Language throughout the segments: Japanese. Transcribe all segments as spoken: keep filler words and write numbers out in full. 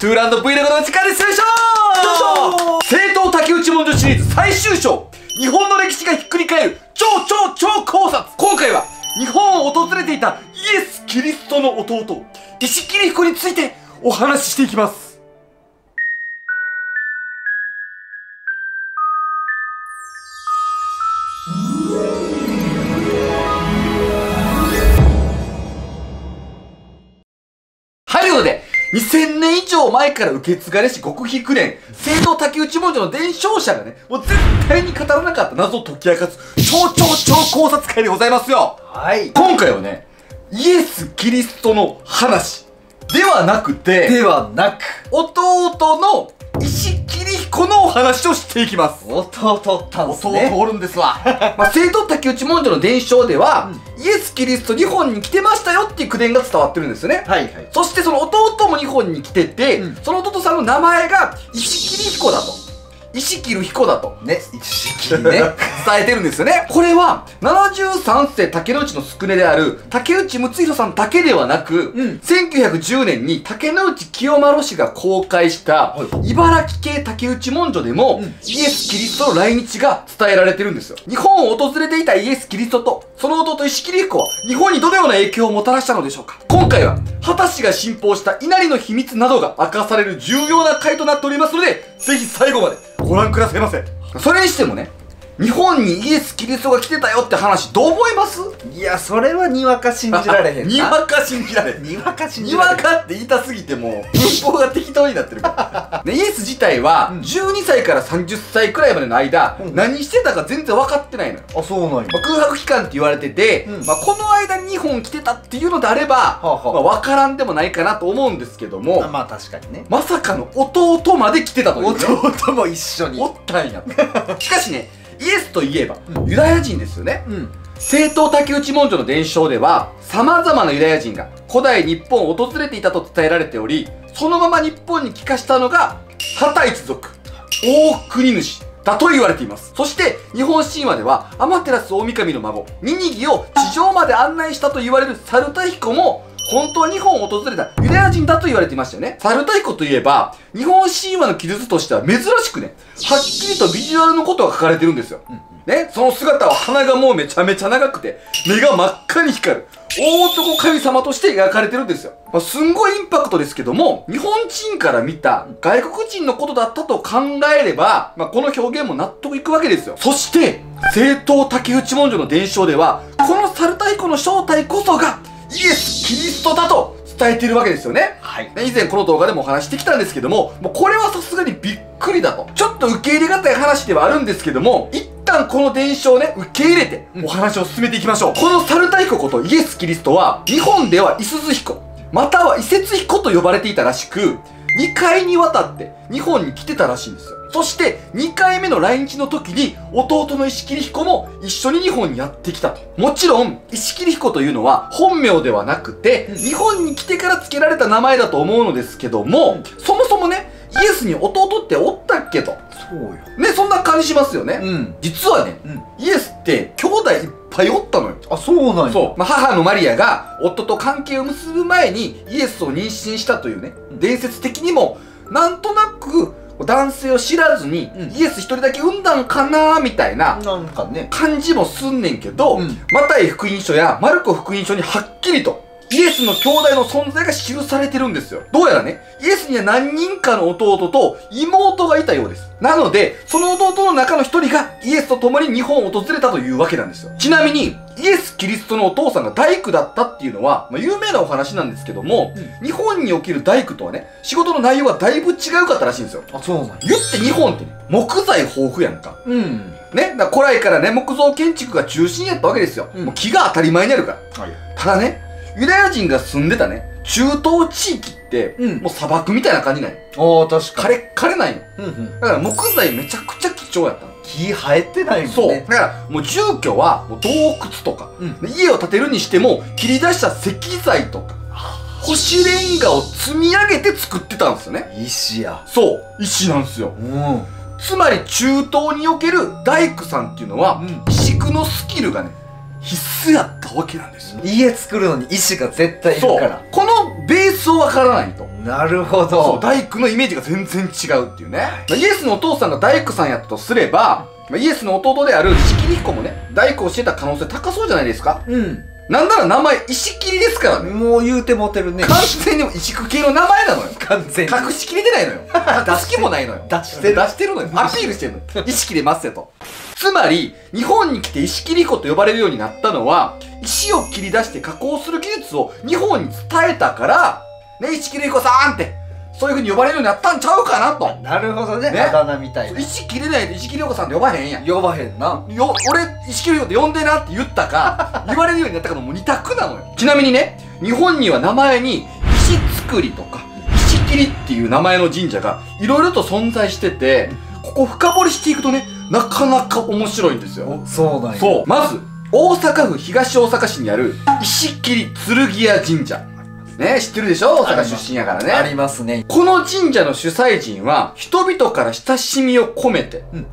トゥーランド V でございます。光です。よいしょー。正統竹内文書シリーズ最終章、日本の歴史がひっくり返る超超超考察。今回は日本を訪れていたイエス・キリストの弟石切彦についてお話ししていきます。にせんねん以上前から受け継がれし、極秘紅蓮、正統竹内文書の伝承者がね、もう絶対に語らなかった謎を解き明かす、超超超考察会でございますよ。はい。今回はね、イエス・キリストの話、ではなくて、ではなく、弟の石切彦のお話をしていきます。弟おったんですね。弟おるんですわ。まあ、正統竹内文書の伝承では、うん、イエス・キリスト日本に来てましたよっていう口伝が伝わってるんですよね。はいはい。そしてその弟も日本に来てて、うん、その弟さんの名前が石切彦だと。石切彦だと。ね。石切ね。伝えてるんですよね。これは、ななじゅうさんせい竹之内の宿根である竹内睦弘さんだけではなく、うん、せんきゅうひゃくじゅうねんに竹之内清麿氏が公開した、茨城系竹内文書でも、うん、イエス・キリストの来日が伝えられてるんですよ。日本を訪れていたイエス・キリストと、その弟石切彦は、日本にどのような影響をもたらしたのでしょうか。今回は、秦氏が信奉した稲荷の秘密などが明かされる重要な回となっておりますので、ぜひ最後まで。ご覧くださいませ。それにしてもね、日本にイエス・キリストが来てたよって話どう思います？いや、それはにわか信じられへんな。にわか信じられへん。にわか信じられへん。にわかって言いたすぎてもう、文法が適当になってるから。ね、イエス自体は、じゅうにさいからさんじゅっさいくらいまでの間、うん、何してたか全然分かってないのよ。あ、そうなんや。まあ、空白期間って言われてて、うん、まあ、この間に日本来てたっていうのであれば、はあはあ、まあ、分からんでもないかなと思うんですけども、あ、まあ確かにね。まさかの弟まで来てたという、ね。弟も一緒に。おったんやと。しかしね、イエスといえば、ユダヤ人ですよね。うん、正統竹内文書の伝承では、様々なユダヤ人が古代日本を訪れていたと伝えられており、そのまま日本に帰化したのが、秦一族、大国主だと言われています。そして、日本神話では、天照大神の孫、ニニギを地上まで案内したと言われる猿田彦も、本当は日本を訪れたユダヤ人だと言われていましたよね。猿田彦といえば、日本神話の記述としては珍しくね、はっきりとビジュアルのことが書かれてるんですよ。うん、ね、その姿は鼻がもうめちゃめちゃ長くて、目が真っ赤に光る、大男神様として描かれてるんですよ。まあ、すんごいインパクトですけども、日本人から見た外国人のことだったと考えれば、まあ、この表現も納得いくわけですよ。そして、正統竹内文書の伝承では、この猿田彦の正体こそが、イエス・キリストだと伝えているわけですよね。はい。以前この動画でもお話してきたんですけども、もうこれはさすがにびっくりだと。ちょっと受け入れがたい話ではあるんですけども、一旦この伝承をね、受け入れてお話を進めていきましょう。うん、この猿田彦ことイエス・キリストは、日本では五十彦、または伊節彦と呼ばれていたらしく、にかいにわたって日本に来てたらしいんですよ。そしてにかいめの来日の時に弟の石切彦も一緒に日本にやってきたと。もちろん石切彦というのは本名ではなくて、日本に来てから付けられた名前だと思うのですけども、そもそもね、イエスに弟っておったっけと。そうよ。ね、そんな感じしますよね。うん。実はね、うん、イエスって兄弟いっぱいおったのよ。あ、そうなんや。そう。まあ、母のマリアが夫と関係を結ぶ前にイエスを妊娠したというね、伝説的にも、なんとなく、男性を知らずに、うん、イエス一人だけ産んだんかなーみたいな感じもすんねんけど、うん、マタイ福音書やマルコ福音書にはっきりとイエスの兄弟の存在が記されてるんですよ。どうやらね、イエスには何人かの弟と妹がいたようです。なので、その弟の中の一人がイエスと共に日本を訪れたというわけなんですよ。ちなみに、イエス・キリストのお父さんが大工だったっていうのは、まあ、有名なお話なんですけども、うん、日本における大工とはね、仕事の内容がだいぶ違うかったらしいんですよ。あ、そうなんや。言って日本ってね、木材豊富やんか。うん。ね、だ古来からね、木造建築が中心やったわけですよ。うん、もう木が当たり前にあるから。はい、ただね、ユダヤ人が住んでたね、中東地域って、うん、もう砂漠みたいな感じない。ああ、確かに。枯れ、枯れないの。うんうん、だから木材めちゃくちゃ貴重やったの。木生えてないもんね。そう。だから、もう住居は、もう洞窟とか、うん、家を建てるにしても、切り出した石材とか、星レンガを積み上げて作ってたんですよね。石や。そう。石なんですよ。うん。つまり、中東における大工さんっていうのは、うん、石工のスキルがね、必須やったわけなんですよ。家作るのに石が絶対いるから。そう。このベースをわからないと。なるほど。そう、大工のイメージが全然違うっていうね。まあ、イエスのお父さんが大工さんやったとすれば、まあ、イエスの弟である石切彦もね、大工をしてた可能性高そうじゃないですか。うん。なんなら名前、石切ですからね。もう言うてもてるね。完全に石工系の名前なのよ。完全に。隠しきれてないのよ。出す気もないのよ。出してる。出してるのよ。アピールしてるのよ。石切れますよと。つまり、日本に来て石切り子と呼ばれるようになったのは、石を切り出して加工する技術を日本に伝えたから、ね、石切り子さんって、そういう風に呼ばれるようになったんちゃうかなと。なるほどね。あだ名みたいな。石切れないで石切り子さんって呼ばへんやん。呼ばへんな。よ、俺、石切り子って呼んでなって言ったか、言われるようになったかのもう二択なのよ。ちなみにね、日本には名前に、石造りとか、石切りっていう名前の神社が、いろいろと存在してて、ここ深掘りしていくとね、なかなか面白いんですよ。そうなんや。そう。まず、大阪府東大阪市にある、石切剣屋神社。ね、知ってるでしょ？大阪出身やからね。ありますね。この神社の主催人は、人々から親しみを込めて、うん、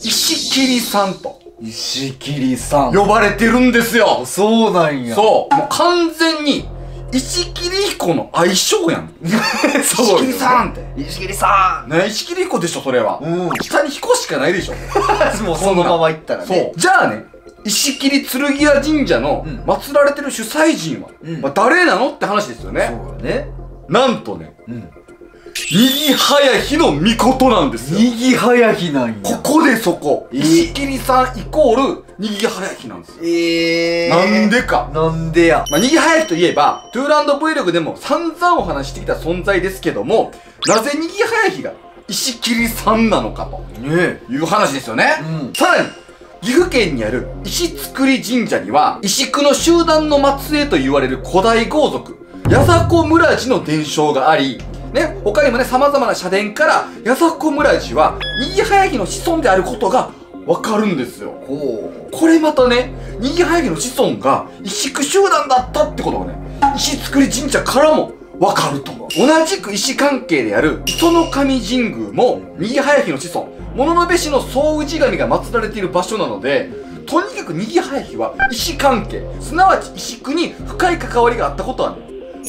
石切さんと。石切さん。呼ばれてるんですよ。そうなんや。そう。もう完全に、石切彦の相性やん。石切さんって。石切さん。ね、石切彦でしょ、それは。うん。下に彦しかないでしょ。もうそのまま行ったらね。そう。じゃあね。石切剣屋神社の祀られてる主催人は、うんまあ、誰なのって話ですよね。そうだね。なんとね、うん、右早日の御事なんですよ。右早日なんや。ここでそこ。えー、石切さんイコール、右早日なんですよ。えー、なんでか。なんでや。まあ、右早日といえば、トゥーランド ブイログ でも散々お話してきた存在ですけども、なぜ右早日が石切さんなのかという話ですよね。うん、さらに、岐阜県にある石造神社には、石工の集団の末裔と言われる古代豪族、矢迫村地の伝承があり、ね、他にもね、様々な社殿から、矢迫村地は、にぎはやぎの子孫であることがわかるんですよ。ほう。これまたね、にぎはやぎの子孫が石工集団だったってことがね、石造神社からもわかると。同じく石関係である、磯の神神宮も、にぎはやぎの子孫、物部氏の総氏神が祀られている場所なので、とにかくにぎはやぎは石関係、すなわち石工に深い関わりがあったことは、ね、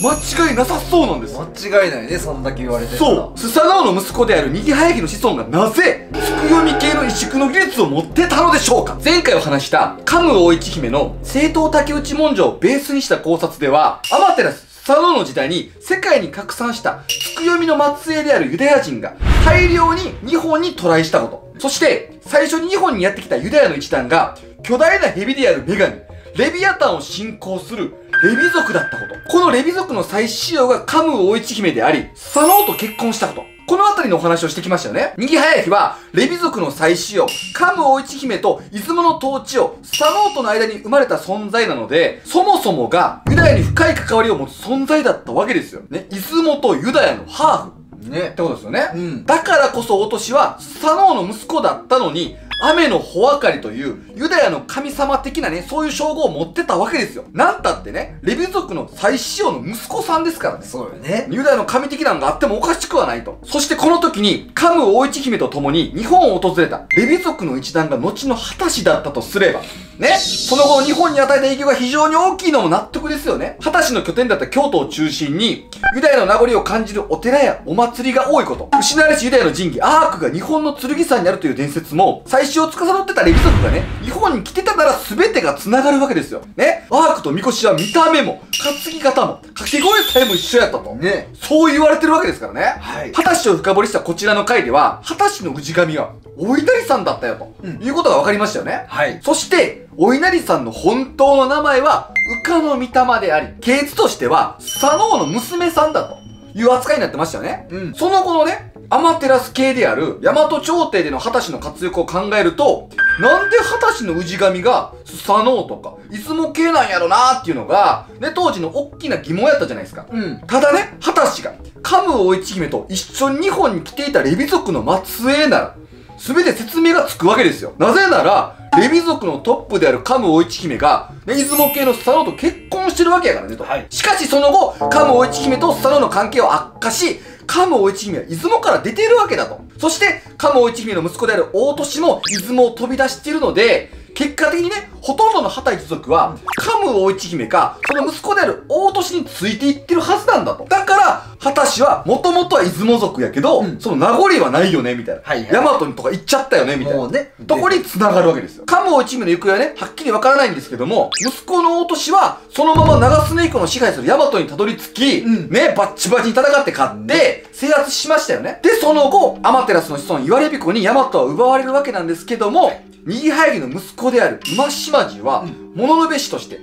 間違いなさそうなんですよ。間違いないね、そんだけ言われてる。そう、スサノオの息子であるにぎはやぎの子孫がなぜ、つくよみ系の石工の技術を持ってたのでしょうか。前回お話した、桓武大一姫の正統竹内文書をベースにした考察では、アマテラス、スサノオの時代に世界に拡散したつくよみの末裔であるユダヤ人が、大量に日本に渡来したこと。そして、最初に日本にやってきたユダヤの一団が、巨大な蛇である女神、レビアタンを信仰するレビ族だったこと。このレビ族の再使用がカムウ大一姫であり、スサノオと結婚したこと。このあたりのお話をしてきましたよね。にぎはやぎは、レビ族の再使用、カムウ大一姫と出雲の統治をスサノオとの間に生まれた存在なので、そもそもがユダヤに深い関わりを持つ存在だったわけですよ。ね、出雲とユダヤのハーフ。ね。ってことですよね。うん。だからこそお年は、スサノオの息子だったのに、雨の穂あかりという、ユダヤの神様的なね、そういう称号を持ってたわけですよ。なんたってね、レビ族の再使用の息子さんですからね。そうよね。ユダヤの神的なのがあってもおかしくはないと。そしてこの時に、カム大一姫と共に日本を訪れた、レビ族の一団が後のハタシだったとすれば、ね、その後日本に与えた影響が非常に大きいのも納得ですよね。ハタシの拠点だった京都を中心に、ユダヤの名残を感じるお寺やお祭りが多いこと。失われしユダヤの神器、アークが日本の剣山にあるという伝説も、最初を司ってたレビ族がね、日本に来てたなら全てが繋がるわけですよ。ね。アークとみこしは見た目も、担ぎ方も、掛け声さえも一緒やったと。ね。そう言われてるわけですからね。はい。ハタシを深掘りしたこちらの回では、ハタシの氏神は、お稲荷さんだったよと、うん、いうことが分かりましたよね。はい。そして、お稲荷さんの本当の名前は、うかのみたまであり、系図としては、スサノオの娘さんだという扱いになってましたよね。うん。その後のね、アマテラス系である、大和朝廷でのハタシの活躍を考えると、なんでハタシの氏神が、スサノオとか、出雲系なんやろなーっていうのが、ね、当時の大きな疑問やったじゃないですか。うん。ただね、ハタシが、カムウ大一姫と一緒に日本に来ていたレビ族の末裔なら、すべて説明がつくわけですよ。なぜなら、レビ族のトップであるカム大一姫が、ね、出雲系のスサノオと結婚してるわけやからねと。はい、しかしその後、カム大一姫とスサノオの関係を悪化し、カム大一姫は出雲から出ているわけだと。そして、カム大一姫の息子である大トシも出雲を飛び出しているので、結果的にね、ほとんどのハタイ一族は、カム大一姫か、その息子である大利氏についていってるはずなんだと。だから、ハタ氏は、もともとは出雲族やけど、うん、その名残はないよね、みたいな。はいはい、ヤマトとか行っちゃったよね、みたいな。もうね。とこに繋がるわけですよ。カム大一姫の行方はね、はっきりわからないんですけども、息子の大利氏は、そのまま長須根以降の支配するヤマトにたどり着き、うん、ね、バッチバチに戦って勝って、制圧しましたよね。で、その後、アマテラスの子孫、イワレビコにヤマトは奪われるわけなんですけども、にぎはやぎの息子である馬島氏は、もののべ氏として、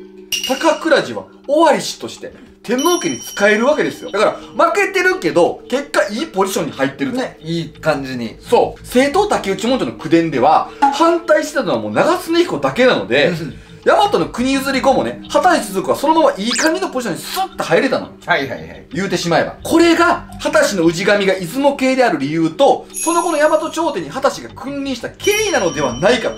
高倉氏は尾張氏として、天皇家に使えるわけですよ。だから、負けてるけど、結果いいポジションに入ってるね。いい感じに。そう。正統竹内文書の口伝では、反対してたのはもう長常彦だけなので、ヤマトの国譲り後もね、ハタイ一族はそのままいい感じのポジションにスッと入れたの。はいはいはい。言うてしまえば。これが、ハタ氏の氏神が出雲系である理由と、その後のヤマト朝廷にハタ氏が君臨した経緯なのではないかと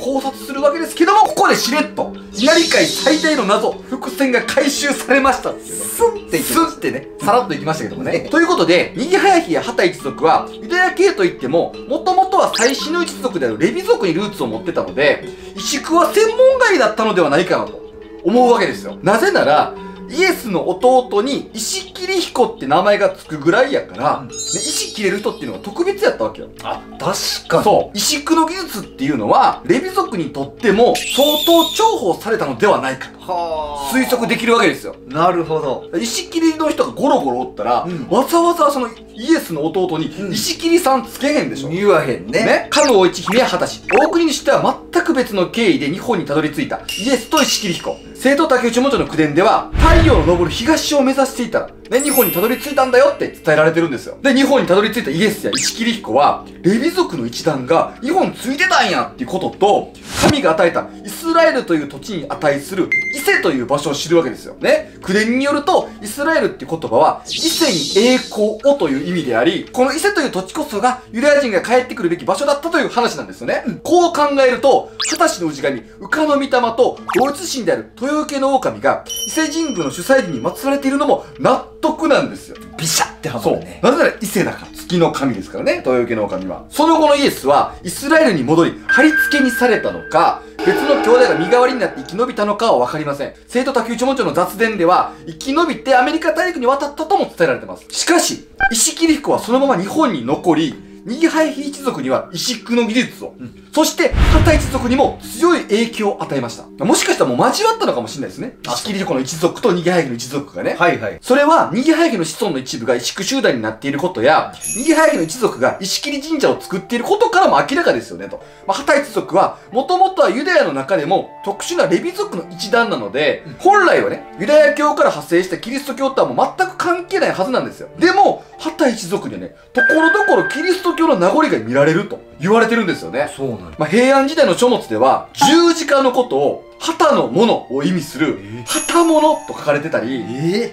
考察するわけですけども、ここでしれっと、稲荷界最大の謎、伏線が回収されましたっていうね。スンっていきました。スンってね、さらっといきましたけどもね。ということで、にぎはやぎやハタイ一族は、ユダヤ系といっても、もともとは最新の一族であるレビ族にルーツを持ってたので、石工は専門外だったのではないかなと思うわけですよ。なぜなら、イエスの弟に石切彦って名前がつくぐらいやから、うんね、石切れる人っていうのが特別やったわけよ。あ、確かに。そう。石工の技術っていうのは、レビ族にとっても相当重宝されたのではないかと。は推測できるわけですよ。なるほど。石切りの人がゴロゴロおったら、うん、わざわざそのイエスの弟に石切りさんつけへんでしょ。言わへんね。ね。カム大一姫やハタ氏。大国にしては全く別の経緯で日本にたどり着いたイエスと石切彦。正統竹内文書の口伝では、太陽の昇る東を目指していたら、ね、日本にたどり着いたんだよって伝えられてるんですよ。で、日本にたどり着いたイエスや石切彦は、レビ族の一団が日本ついてたんやっていうことと、神が与えたイスラエルという土地に値する伊勢という場所を知るわけですよ。ね。口伝によると、イスラエルって言葉は、伊勢に栄光をという意味であり、この伊勢という土地こそがユダヤ人が帰ってくるべき場所だったという話なんですよね。うん、こう考えると、ハタ氏の氏神、ウカの御霊と同一神である豊受の狼が、伊勢神宮の主催時に祀られているのも納得なんですよ。ビシャってハマるね。そう。なぜなら伊勢だから。月の神ですからね、豊受の狼は。その後のイエスは、イスラエルに戻り、貼り付けにされたのか、別の兄弟が身代わりになって生き延びたのかはわかりません。正統竹内文書の雑伝では、生き延びてアメリカ大陸に渡ったとも伝えられています。しかし、石切彦はそのまま日本に残り、にぎはやぎ一族には石工の技術を、うん、そして、ハタ一族にも強い影響を与えました。もしかしたらもう交わったのかもしれないですね。石切彦の一族とにぎはやぎの一族がね。はいはい。それは、にぎはやぎの子孫の一部が石工集団になっていることや、にぎはやぎの一族が石切神社を作っていることからも明らかですよね、と。まあ、ハタ一族は、もともとはユダヤの中でも特殊なレビ族の一団なので、うん、本来はね、ユダヤ教から派生したキリスト教とはもう全く関係ないはずなんですよ。でも、ハタ一族にはね、ところどころキリスト教の名残が見られると言われてるんですよね。そうなんです。まあ、平安時代の書物では、十字架のことを、旗のものを意味する、旗ものと書かれてたり、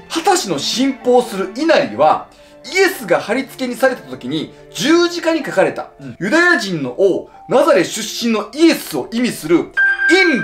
旗氏の信奉する稲荷は、イエスが貼り付けにされた時に、十字架に書かれた、ユダヤ人の王、ナザレ出身のイエスを意味する、インリ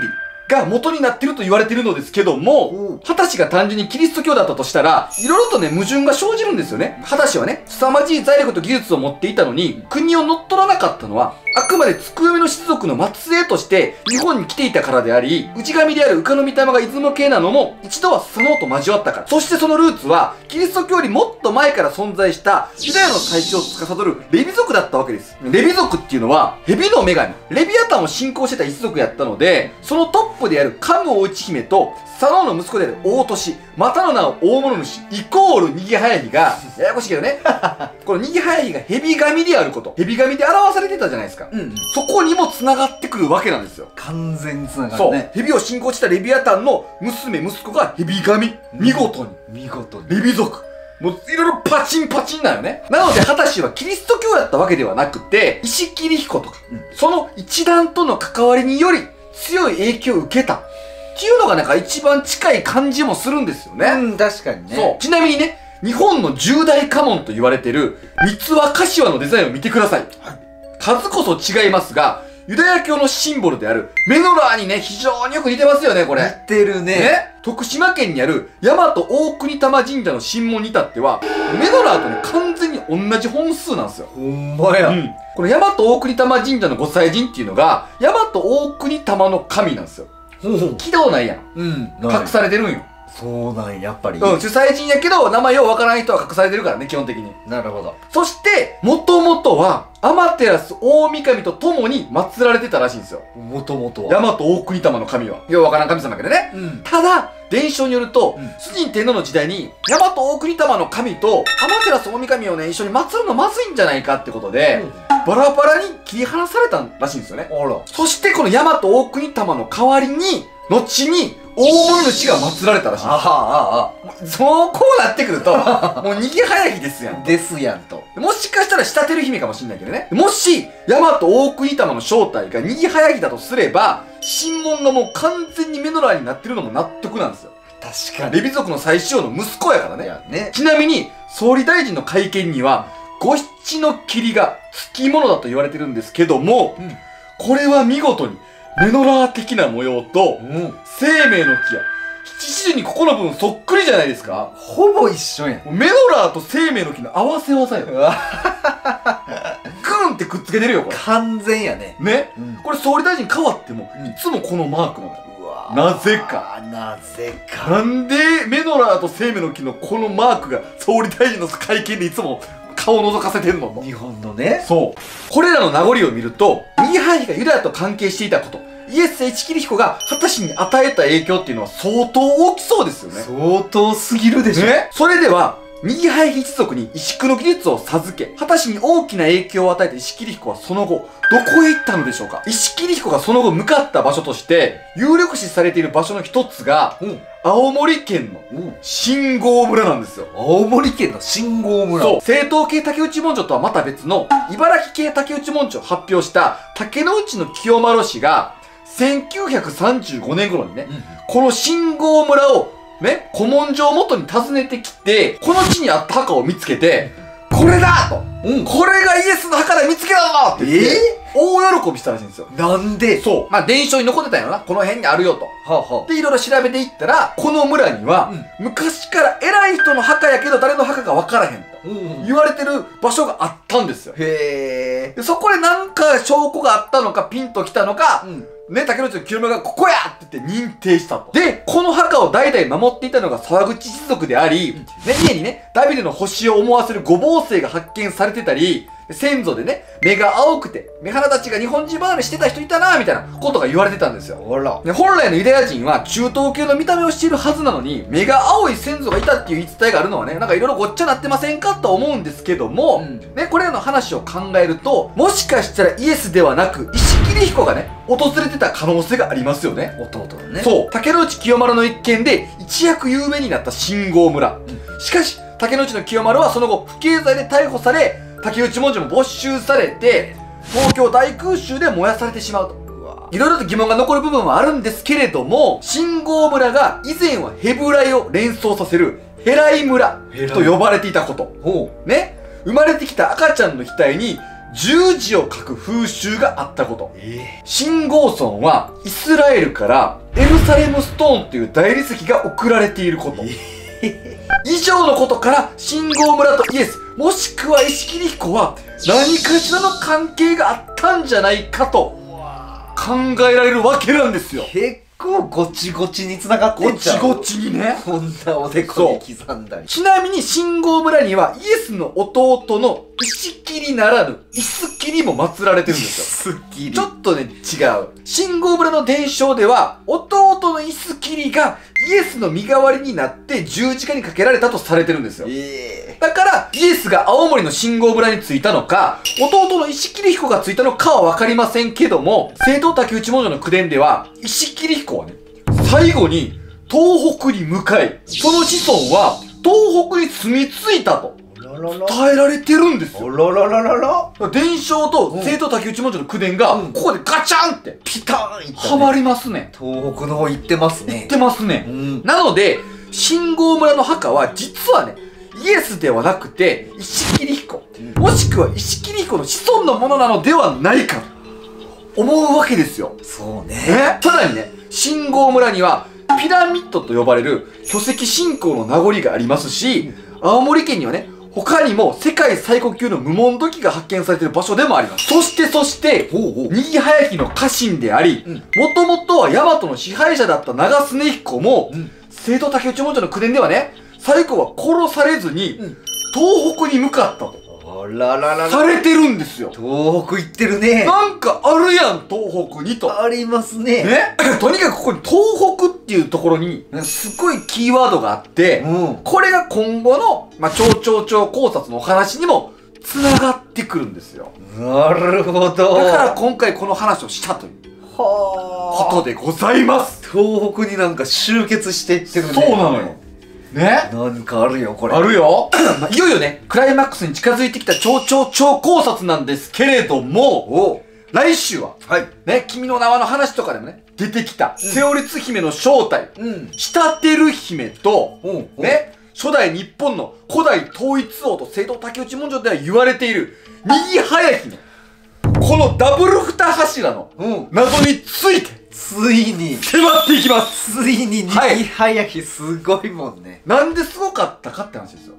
が元になってると言われてるのですけども、ハタ氏が単純にキリスト教だったとしたら、いろいろとね、矛盾が生じるんですよね。ハタ氏はね、凄まじい財力と技術を持っていたのに、国を乗っ取らなかったのは、あくまで月読の氏族の末裔として日本に来ていたからであり、内神であるウカの御霊が出雲系なのも一度はスサノオと交わったから。そしてそのルーツは、キリスト教よりもっと前から存在したユダヤの最初を司るレビ族だったわけです。レビ族っていうのは、蛇の女神、レビアタンを信仰してた一族やったので、そのトップであるカム大一姫と、サノオの息子である大利、またの名を大物主、イコールにぎはやぎが、ややこしいけどね。このにぎはやぎが蛇神であること。蛇神で表されてたじゃないですか。うん、そこにも繋がってくるわけなんですよ。完全に繋がるね。そう。蛇を信仰したレビアタンの娘、息子が蛇神。見事に。見事に。レビ族。もういろいろパチンパチンなよね。なので、ハタ氏はキリスト教だったわけではなくて、石切彦とか、うん、その一団との関わりにより強い影響を受けた。っていうのがなんか一番近い感じもするんですよね。うん、確かにね。そう。ちなみにね、日本の十大家紋と言われてる、三輪柏のデザインを見てください。はい、数こそ違いますが、ユダヤ教のシンボルであるメノラーにね、非常によく似てますよね、これ。似てるね。ね、徳島県にある大和大国玉神社の神門に至っては、メノラーとね、完全に同じ本数なんですよ。ほんまや。うん。この大和大国玉神社のご祭神っていうのが、大和大国玉の神なんですよ。そうそう。軌道ないやん。うん。隠されてるんよ。そうなんやっぱり。うん、主催人やけど、名前ようわからない人は隠されてるからね、基本的に。なるほど。そして、もともとは、天照大神と共に祀られてたらしいんですよ。もともとは。大和大国玉の神は。ようわからん神様だけどね。うん、ただ、伝承によると、うん、崇神天皇の時代に、大和大国玉の神と、天照大神をね、一緒に祀るのまずいんじゃないかってことで、うん、バラバラに切り離されたらしいんですよね。あら。そして、この大和大国玉の代わりに、後に、大物主が祀られたらしい。ああ、ああ。そう、こうなってくると、もう逃げ早いですやん。ですやんと。もしかしたら仕立てる姫かもしんないけどね。もし、大和大国玉の正体が逃げ早いだとすれば、神門がもう完全にメノラーになってるのも納得なんですよ。確かに。レビ族の最主要の息子やからね。ね。ちなみに、総理大臣の会見には、五七の霧が付き物だと言われてるんですけども、うん、これは見事に、メノラー的な模様と、うん、生命の木や、七種にここの部分そっくりじゃないですか。ほぼ一緒やん。メノラーと生命の木の合わせ技よ。グーンってくっつけてるよ、これ。完全やね。ね、うん、これ総理大臣変わっても、いつもこのマークなのよ。うわなぜか。なぜか。なんで、メノラーと生命の木のこのマークが総理大臣の会見でいつも、顔を覗かせてるの。日本のね。そう。これらの名残を見ると、右派妃がユダヤと関係していたこと、イエス・エチキリヒコがハタシに与えた影響っていうのは相当大きそうですよね。相当すぎるでしょ。ね、それでは、右派妃一族に移植の技術を授け、ハタシに大きな影響を与えたイシキリヒコはその後、どこへ行ったのでしょうか。イシキリヒコがその後向かった場所として、有力視されている場所の一つが、うん、青森県の信号村なんですよ。青森県の信号村。そう。正統系竹内文書とはまた別の、茨城系竹内文書を発表した竹之内の清丸氏が、せんきゅうひゃくさんじゅうごねん頃にね、うん、この信号村をね、古文書を元に訪ねてきて、この地にあった墓を見つけて、これだと、うん、これがイエスの墓で見つけたぞって言って、えー、大喜びしたらしいんですよ。なんでそう。まあ、伝承に残ってたんやろな。この辺にあるよと。はあはあ、で、いろいろ調べていったら、この村には、うん、昔から偉い人の墓やけど誰の墓か分からへんと、うん、言われてる場所があったんですよ。へー。で、そこでなんか証拠があったのか、ピンときたのか、うんね、竹之内の清丸がここやって言って認定したと。で、この墓を代々守っていたのが沢口一族であり、うん、ね、家にね、ダビデの星を思わせる五芒星が発見されてたり、先祖でね、目が青くて、目鼻立ちが日本人離れしてた人いたなみたいなことが言われてたんですよ。あら。で、本来のユダヤ人は中東系の見た目をしているはずなのに、目が青い先祖がいたっていう言い伝えがあるのはね、なんかいろいろごっちゃなってませんかと思うんですけども、うん、ね、これらの話を考えると、もしかしたらイエスではなく、イシキリヒコがね、訪れてた可能性がありますよね。弟のね。そう。竹之内清丸の一件で、一躍有名になった信号村。うん、しかし、竹之内の清丸はその後、不敬罪で逮捕され、竹内文書も没収されて、東京大空襲で燃やされてしまうと。いろいろと疑問が残る部分はあるんですけれども、信号村が以前はヘブライを連想させるヘライ村と呼ばれていたこと。ね。生まれてきた赤ちゃんの額に十字を書く風習があったこと。えー、信号村はイスラエルからエルサレムストーンという大理石が送られていること。えー以上のことから、信号村とイエス、もしくはイシキリヒコは、何かしらの関係があったんじゃないかと、考えられるわけなんですよ。結構ごちごちに繋がってっちゃう。ごちごちにね。こんなおでこに刻んだり。ちなみに信号村には、イエスの弟のイシキリならぬ、イスキリも祀られてるんですよ。イスキリ。ちょっとね、違う。信号村の伝承では、弟のイスキリが、イエスの身代わりになって十字架にかけられたとされてるんですよ。えー、だから、イエスが青森の信号村に着いたのか、弟のイシキリヒコが着いたのかはわかりませんけども、正統竹内文書の口伝では、イシキリヒコはね、最後に東北に向かい、その子孫は東北に住み着いたと伝えられてるんですよ。ららららら。伝承と正統竹内文書の口伝が、ここでガチャンって、ピターンいった、ね。はまりますね。東北の方行ってますね。行ってますね。うん、なので、信号村の墓は、実はね、イエスではなくて、イシキリヒコ。うん、もしくはイシキリヒコの子孫のものなのではないか。思うわけですよ。そうね。さらにね、信号村にはピラミッドと呼ばれる巨石信仰の名残がありますし、青森県にはね、他にも世界最古級の無門土器が発見されている場所でもあります。そしてそして、にぎはやきの家臣であり、もともとはヤマトの支配者だった長常彦も、うん、聖徳竹内門下の九年ではね、最古は殺されずに、うん、東北に向かったと。あらららら。されてるんですよ。東北行ってるね。なんかあるやん、東北にと。ありますね。ねとにかくここに東北っていうところに、すごいキーワードがあって、うん、これが今後の、まあ、超超超考察のお話にも、繋がってくるんですよ。なるほど。だから今回この話をしたという。はぁ。ことでございます。東北になんか集結していってるね。そうなのよ。ね、何かあるよ、これ。あるよ、まあ、いよいよね、クライマックスに近づいてきた超超超考察なんですけれども、来週は、はい、ね、君の名はの話とかでもね、出てきた、うん、セオリツ姫の正体、うん、仕立てる姫と、うん、ね、初代日本の古代統一王と聖徳竹内文書では言われている、にぎはやきの、このダブル二柱の謎について、うん、ついに迫っていきます。ついににぎはやきすごいもんね。なんですごかったかって話ですよ。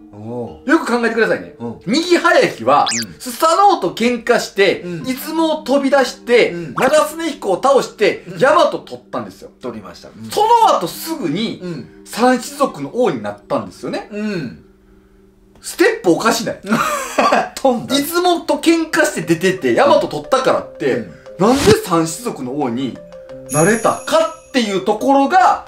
よく考えてくださいね。にぎはやきはスサノオと喧嘩して出雲を飛び出して長常彦を倒してヤマト取ったんですよ。取りました。その後すぐに三一族の王になったんですよね。ステップおかしない？飛んだ。出雲と喧嘩して出ててヤマト取ったからってなんで三一族の王になれたかっていうところが、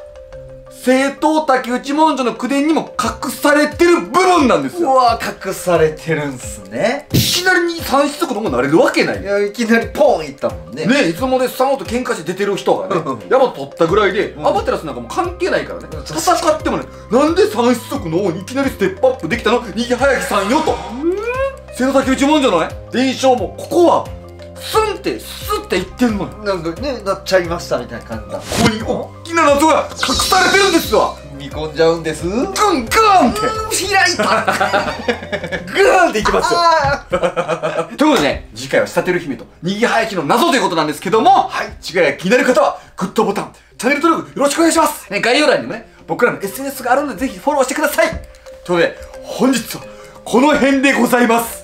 聖徳竹内文書の口伝にも隠されてる部分なんですよ。うわぁ、隠されてるんすね。いきなりに三子族の方がなれるわけないね。いや、いきなりポーンいったもんね。ね、いつもね、スサノオと喧嘩して出てる人がね、ヤマト取ったぐらいで、アマテラスなんかもう関係ないからね、戦ってもね、なんで三子族の王にいきなりステップアップできたの？にぎはやきさんよと。聖徳竹内文書のね、伝承も、ここは、スンってスッって言ってんのよ。なんかね、なっちゃいましたみたいな感じだ。ここに大きな謎が隠されてるんですわ。見込んじゃうんです。グングンって開いたグーンっていきますよということでね、次回は仕立てる姫とにぎはやきの謎ということなんですけども、はい、次回が気になる方はグッドボタン、チャンネル登録よろしくお願いします、ね、概要欄にもね、僕らの エスエヌエス があるのでぜひフォローしてください。ということで本日はこの辺でございます。